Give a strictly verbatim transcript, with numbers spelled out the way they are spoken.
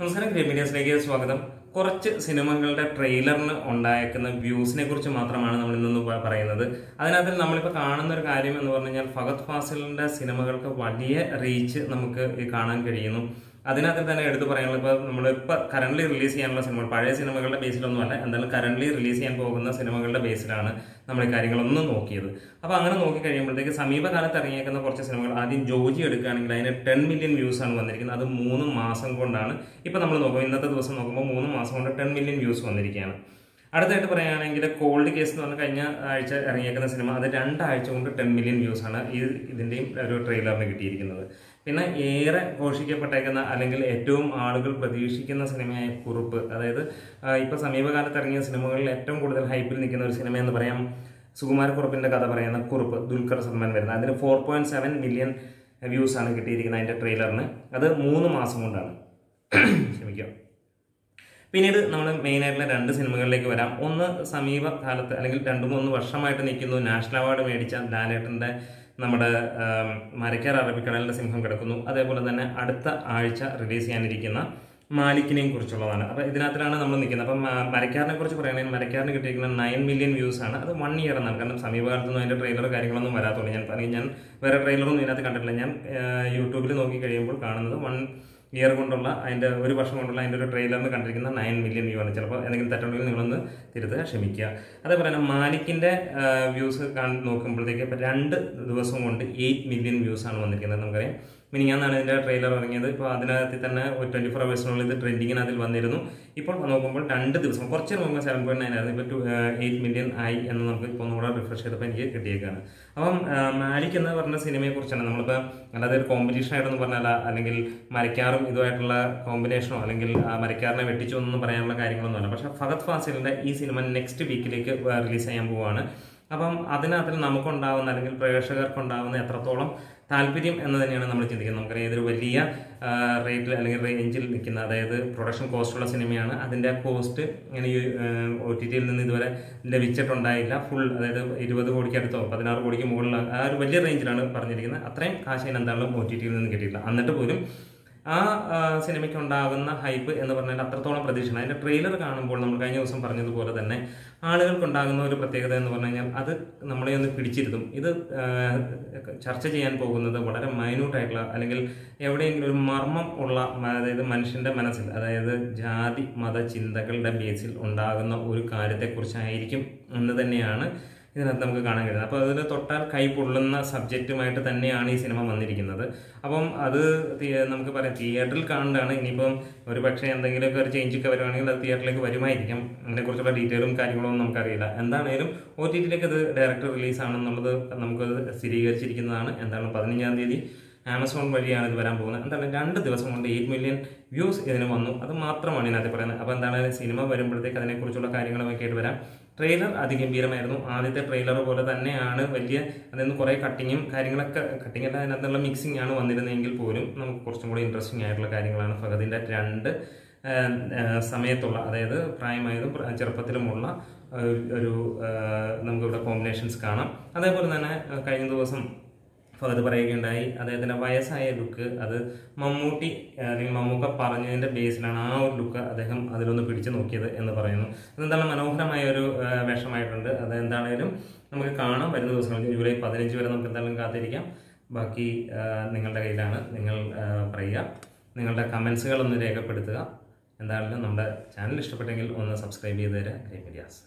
നമസ്കാരം ഗ്രീമിഡിയസിലേക്ക് സ്വാഗതം. കുറച്ച് സിനിമകളുടെ ട്രെയിലറിന് ഉണ്ടായിരിക്കുന്ന വ്യൂസിനെ കുറിച്ച് മാത്രമാണ് നമ്മൾ ഇന്ന് പറയുന്നത്. അതിനകത്ത് നമ്മളിപ്പോൾ കാണുന്ന ഒരു കാര്യം എന്ന് പറഞ്ഞു കഴിഞ്ഞാൽ ഫഹദ് ഫാസിലിൻ്റെ സിനിമകൾക്ക് വലിയ റീച്ച് നമുക്ക് കാണാൻ കഴിയുന്നു. അതിനകത്ത് തന്നെ എടുത്തു പറയാനുള്ള ഇപ്പോൾ നമ്മളിപ്പോൾ കറൻ്റ്ലി റിലീസ് ചെയ്യാനുള്ള സിനിമകൾ പഴയ സിനിമകളുടെ ബേസിലൊന്നുമല്ല, എന്തായാലും കറൻ്റ്ലി റിലീസ് ചെയ്യാൻ പോകുന്ന സിനിമകളുടെ ബേസിലാണ് നമ്മൾ ഈ കാര്യങ്ങളൊന്നും നോക്കിയത്. അപ്പോൾ അങ്ങനെ നോക്കി കഴിയുമ്പോഴത്തേക്ക് സമീപകാലത്ത് ഇറങ്ങിയേക്കുന്ന കുറച്ച് സിനിമകൾ, ആദ്യം ജോജി എടുക്കുകയാണെങ്കിൽ അതിന് ടെൻ മില്യൺ വ്യൂസാണ് വന്നിരിക്കുന്നത്. അത് മൂന്ന് മാസം കൊണ്ടാണ്. ഇപ്പോൾ നമ്മൾ നോക്കുമ്പോൾ ഇന്നത്തെ ദിവസം നോക്കുമ്പോൾ മൂന്ന് മാസം കൊണ്ട് ടെൻ മില്യൺ വ്യൂസ് വന്നിരിക്കുകയാണ്. അടുത്തായിട്ട് പറയുകയാണെങ്കിൽ കോൾഡ് കേസ് എന്ന് പറഞ്ഞാൽ കഴിഞ്ഞ ആഴ്ച ഇറങ്ങിയേക്കുന്ന സിനിമ, അത് രണ്ടാഴ്ച കൊണ്ട് ടെൻ മില്യൺ വ്യൂസാണ് ഈ ഇതിൻ്റെയും ഒരു ട്രെയിലറിന് കിട്ടിയിരിക്കുന്നത്. പിന്നെ ഏറെ ഘോഷിക്കപ്പെട്ടേക്കുന്ന അല്ലെങ്കിൽ ഏറ്റവും ആളുകൾ പ്രതീക്ഷിക്കുന്ന സിനിമയായ കുറുപ്പ്, അതായത് ഇപ്പോൾ സമീപകാലത്ത് ഇറങ്ങിയ സിനിമകളിൽ ഏറ്റവും കൂടുതൽ ഹൈപ്പിൽ നിൽക്കുന്ന ഒരു സിനിമ എന്ന് പറയാം സുകുമാരക്കുറുപ്പിൻ്റെ കഥ പറയുന്ന കുറുപ്പ്, ദുൽഖർ സൽമാൻ വരുന്ന. അതിന് ഫോർ പോയിൻറ്റ് സെവൻ മില്യൺ വ്യൂസാണ് കിട്ടിയിരിക്കുന്നത് അതിൻ്റെ ട്രെയിലറിന്. അത് മൂന്ന് മാസം കൊണ്ടാണ്. ക്ഷമിക്കാം. പിന്നീട് നമ്മൾ മെയിനായിട്ടുള്ള രണ്ട് സിനിമകളിലേക്ക് വരാം. ഒന്ന് സമീപകാലത്ത് അല്ലെങ്കിൽ രണ്ട് മൂന്ന് വർഷമായിട്ട് നിൽക്കുന്നു, നാഷണൽ അവാർഡ് മേടിച്ച ലാലേട്ടൻ്റെ നമ്മുടെ മരക്കാർ അറബിക്കടലിൻ്റെ സിംഹം കിടക്കുന്നു. അതേപോലെ തന്നെ അടുത്ത ആഴ്ച റിലീസ് ചെയ്യാനിരിക്കുന്ന മാലിക്കിനെയും കുറിച്ചുള്ളതാണ്. അപ്പോൾ ഇതിനകത്തിലാണ് നമ്മൾ നിൽക്കുന്നത്. അപ്പം മരക്കാറിനെ കുറിച്ച് പറയുകയാണെങ്കിൽ മരക്കാറിന് കിട്ടിയിരിക്കുന്ന നയൻ മില്യൺ വ്യൂസാണ്. അത് വൺ ഇയർ എന്നാണ്, കാരണം സമീപകാലത്തൊന്നും അതിൻ്റെ ട്രെയിലർ കാര്യങ്ങളൊന്നും വരാത്തുള്ളൂ. ഞാൻ അല്ലെങ്കിൽ ഞാൻ വേറെ ട്രെയിലറൊന്നും ഇതിനകത്ത് കണ്ടിട്ടില്ല. ഞാൻ യൂട്യൂബിൽ നോക്കി കഴിയുമ്പോൾ കാണുന്നത് വൺ ഇയർ കൊണ്ടുള്ള അതിൻ്റെ ഒരു വർഷം കൊണ്ടുള്ള അതിൻ്റെ ഒരു ട്രെയിലറിന് കണ്ടിരിക്കുന്ന നയൻ മില്യൺ വ്യൂ ആണ്. ചിലപ്പോൾ എന്തെങ്കിലും തെറ്റുണ്ടെങ്കിൽ നിങ്ങളൊന്ന് തിരുത്തുക, ക്ഷമിക്കുക. അതേപോലെ തന്നെ മാലിക്കിൻ്റെ വ്യൂസ് നോക്കുമ്പോഴത്തേക്ക് ഇപ്പോൾ രണ്ട് ദിവസം കൊണ്ട് എയ്റ്റ് മില്യൺ വ്യൂസാണ് വന്നിരിക്കുന്നത്. നമുക്കറിയാം മിനിങ്ങാന്നാണ് ഇതിൻ്റെ ട്രെയിലർ ഇറങ്ങിയത്. ഇപ്പോൾ അതിനകത്ത് തന്നെ ഒരു ട്വൻറ്റി ഫോർ അവേഴ്സിനുള്ള ഇത് ട്രെൻഡിങ്ങിന് അതിൽ വന്നിരുന്നു. ഇപ്പോൾ നോക്കുമ്പോൾ രണ്ട് ദിവസം കുറച്ച് നോക്കുമ്പോൾ സെവൻ പോയിൻറ്റ് നയൻ ആയിരുന്നു, ഇപ്പോൾ ടു എയ്റ്റ് മില്യൺ ആയി എന്ന് നമുക്ക് ഇപ്പോൾ ഒന്നുകൂടെ റിഫ്രഷ് ചെയ്തപ്പോൾ എനിക്ക് കിട്ടിയേക്കാണ്. അപ്പം മാലിക് എന്ന് പറഞ്ഞ സിനിമയെക്കുറിച്ചാണ് നമ്മളിപ്പോൾ, അല്ലാതെ ഒരു കോമ്പറ്റീഷനായിട്ടൊന്നും പറഞ്ഞാൽ അല്ലെങ്കിൽ മരക്കാറും ഇതുമായിട്ടുള്ള കോമ്പിനേഷനോ അല്ലെങ്കിൽ മരക്കാറിനെ വെട്ടിച്ചോ എന്നൊന്നും പറയാനുള്ള കാര്യങ്ങളൊന്നും അല്ല. പക്ഷേ ഫഹദ് ഫാസിലിൻ്റെ ഈ സിനിമ നെക്സ്റ്റ് വീക്കിലേക്ക് റിലീസ് ചെയ്യാൻ പോവുകയാണ്. അപ്പം അതിനകത്ത് നമുക്കുണ്ടാവുന്ന അല്ലെങ്കിൽ പ്രേക്ഷകർക്കുണ്ടാവുന്ന എത്രത്തോളം താല്പര്യം എന്ന് തന്നെയാണ് നമ്മൾ ചിന്തിക്കുന്നത്. നമുക്കറിയാം ഇതൊരു വലിയ റേറ്റിൽ അല്ലെങ്കിൽ റേഞ്ചിൽ നിൽക്കുന്ന, അതായത് പ്രൊഡക്ഷൻ കോസ്റ്റുള്ള സിനിമയാണ്. അതിൻ്റെ കോസ്റ്റ് ഇങ്ങനെ ഒ ടി ടിയിൽ നിന്ന് ഇതുവരെ ലഭിച്ചിട്ടുണ്ടായില്ല. ഫുൾ അതായത് ഇരുപത് കോടിക്കടുത്തോ പതിനാറ് കോടിക്ക് മുകളിൽ ആ ഒരു വലിയ റേഞ്ചിലാണ് പറഞ്ഞിരിക്കുന്നത്. അത്രയും കാശ് എന്താണെങ്കിലും ഒ ടി ടിയിൽ നിന്ന് കിട്ടിയിട്ടില്ല. എന്നിട്ട് പോലും ആ സിനിമയ്ക്കുണ്ടാകുന്ന ഹൈപ്പ് എന്ന് പറഞ്ഞാൽ അത്രത്തോളം പ്രതീക്ഷയാണ്. അതിൻ്റെ ട്രെയിലർ കാണുമ്പോൾ നമ്മൾ കഴിഞ്ഞ ദിവസം പറഞ്ഞതുപോലെ തന്നെ ആളുകൾക്കുണ്ടാകുന്ന ഒരു പ്രത്യേകത എന്ന് പറഞ്ഞു കഴിഞ്ഞാൽ അത് നമ്മളെ ഒന്ന് പിടിച്ചിരുത്തും. ഇത് ചർച്ച ചെയ്യാൻ പോകുന്നത് വളരെ മൈന്യൂട്ടായിട്ടുള്ള അല്ലെങ്കിൽ എവിടെയെങ്കിലും ഒരു മർമ്മം ഉള്ള, അതായത് മനുഷ്യൻ്റെ മനസ്സിൽ, അതായത് ജാതി മത ചിന്തകളുടെ ബേസിൽ ഉണ്ടാകുന്ന ഒരു കാര്യത്തെക്കുറിച്ചായിരിക്കും എന്ന് തന്നെയാണ് ഇതിനകത്ത് നമുക്ക് കാണാൻ കഴിയുന്നത്. അപ്പോൾ അതിൽ തൊട്ടാൽ കൈ പൊള്ളുന്ന സബ്ജക്റ്റുമായിട്ട് തന്നെയാണ് ഈ സിനിമ വന്നിരിക്കുന്നത്. അപ്പം അത് നമുക്ക് പറയാം തിയേറ്ററിൽ കാണേണ്ടതാണ്. ഇനിയിപ്പം ഒരു പക്ഷേ എന്തെങ്കിലുമൊക്കെ ഒരു ചേഞ്ചൊക്കെ വരുവാണെങ്കിൽ അത് തിയേറ്ററിലേക്ക് വരുമായിരിക്കും. അതിനെക്കുറിച്ചുള്ള ഡീറ്റെയിലും കാര്യങ്ങളൊന്നും നമുക്കറിയില്ല. എന്താണേലും ഒ ടി ടിയിലേക്ക് അത് ഡയറക്റ്റ് റിലീസാണെന്നുള്ളത് നമുക്കത് സ്ഥിരീകരിച്ചിരിക്കുന്നതാണ്. എന്താണ് പതിനഞ്ചാം തീയതി ആമസോൺ വഴിയാണ് ഇത് വരാൻ പോകുന്നത്. എന്താണ് രണ്ട് ദിവസം കൊണ്ട് എയ്റ്റ് മില്യൺ വ്യൂസ് ഇതിന് വന്നു. അത് മാത്രമാണ് ഇതിനകത്ത് പറയുന്നത്. അപ്പോൾ എന്താണ് സിനിമ വരുമ്പോഴത്തേക്ക് അതിനെക്കുറിച്ചുള്ള കാര്യങ്ങളുമൊക്കെ ആയിട്ട് വരാം. ട്രെയിലർ അതിഗംഭീരമായിരുന്നു. ആദ്യത്തെ ട്രെയിലർ പോലെ തന്നെയാണ് വലിയ, അതായത് കുറേ കട്ടിങ്ങും കാര്യങ്ങളൊക്കെ, കട്ടിങ് അല്ല അതിനകത്തുള്ള മിക്സിംഗ് ആണ് വന്നിരുന്നെങ്കിൽ പോലും നമുക്ക് കുറച്ചും കൂടി ഇൻട്രസ്റ്റിംഗ് ആയിട്ടുള്ള കാര്യങ്ങളാണ് ഫഹദിൻ്റെ രണ്ട് സമയത്തുള്ള, അതായത് പ്രായമായതും ചെറുപ്പത്തിലുമുള്ള ഒരു നമുക്കിവിടെ കോമ്പിനേഷൻസ് കാണാം. അതേപോലെ തന്നെ കഴിഞ്ഞ ദിവസം ഫഹദ് പറയുകയുണ്ടായി അദ്ദേഹത്തിൻ്റെ വയസ്സായ ലുക്ക്, അത് മമ്മൂട്ടി അല്ലെങ്കിൽ മമ്മൂക്ക പറഞ്ഞതിൻ്റെ ബേസിലാണ് ആ ഒരു ലുക്ക് അദ്ദേഹം അതിലൊന്ന് പിടിച്ചു നോക്കിയത് എന്ന് പറയുന്നു. അതെന്താണ് മനോഹരമായ ഒരു വേഷമായിട്ടുണ്ട്. അതെന്താണേലും നമുക്ക് കാണാം വരുന്ന ദിവസങ്ങളിൽ. ജൂലൈ പതിനഞ്ച് വരെ നമുക്ക് എന്തായാലും കാത്തിരിക്കാം. ബാക്കി നിങ്ങളുടെ കയ്യിലാണ്. നിങ്ങൾ പറയുക, നിങ്ങളുടെ കമൻസുകളൊന്ന് രേഖപ്പെടുത്തുക. എന്തായാലും നമ്മുടെ ചാനൽ ഇഷ്ടപ്പെട്ടെങ്കിൽ ഒന്ന് സബ്സ്ക്രൈബ് ചെയ്ത് തരാം. Green medias.